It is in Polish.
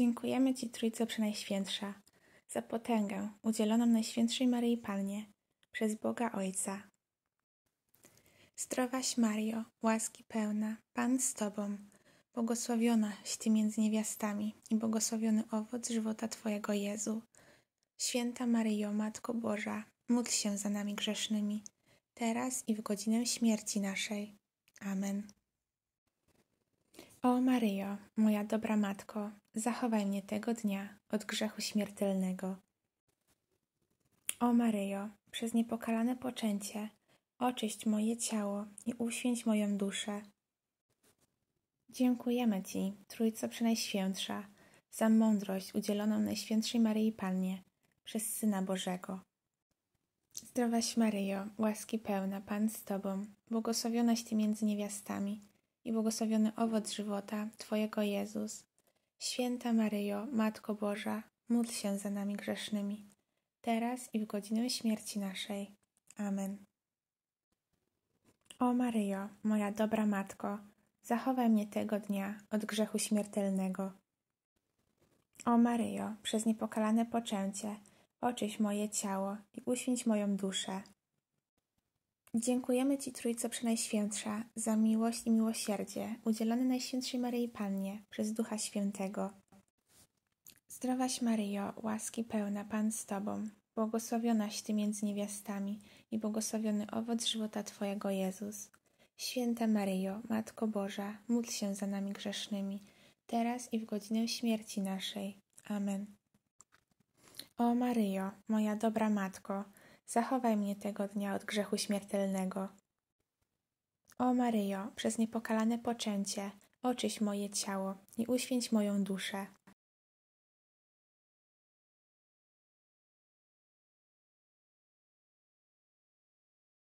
Dziękujemy Ci, Trójco Przenajświętsza, za potęgę udzieloną Najświętszej Maryi Pannie przez Boga Ojca. Zdrowaś Maryjo, łaski pełna, Pan z Tobą, błogosławionaś Ty między niewiastami i błogosławiony owoc żywota Twojego, Jezu. Święta Maryjo, Matko Boża, módl się za nami grzesznymi, teraz i w godzinę śmierci naszej. Amen. O Maryjo, moja dobra Matko, zachowaj mnie tego dnia od grzechu śmiertelnego. O Maryjo, przez niepokalane poczęcie oczyść moje ciało i uświęć moją duszę. Dziękujemy Ci, Trójco Przenajświętsza, za mądrość udzieloną Najświętszej Maryi Pannie przez Syna Bożego. Zdrowaś Maryjo, łaski pełna, Pan z Tobą, błogosławionaś Ty między niewiastami i błogosławiony owoc żywota Twojego, Jezus. Święta Maryjo, Matko Boża, módl się za nami grzesznymi, teraz i w godzinę śmierci naszej. Amen. O Maryjo, moja dobra Matko, zachowaj mnie tego dnia od grzechu śmiertelnego. O Maryjo, przez niepokalane poczęcie oczyść moje ciało i uświęć moją duszę. Dziękujemy Ci, Trójco Przenajświętsza, za miłość i miłosierdzie udzielone Najświętszej Maryi Pannie przez Ducha Świętego. Zdrowaś Maryjo, łaski pełna, Pan z Tobą, błogosławionaś Ty między niewiastami i błogosławiony owoc żywota Twojego, Jezus. Święta Maryjo, Matko Boża, módl się za nami grzesznymi, teraz i w godzinę śmierci naszej. Amen. O Maryjo, moja dobra Matko, zachowaj mnie tego dnia od grzechu śmiertelnego. O Maryjo, przez niepokalane poczęcie oczyść moje ciało i uświęć moją duszę.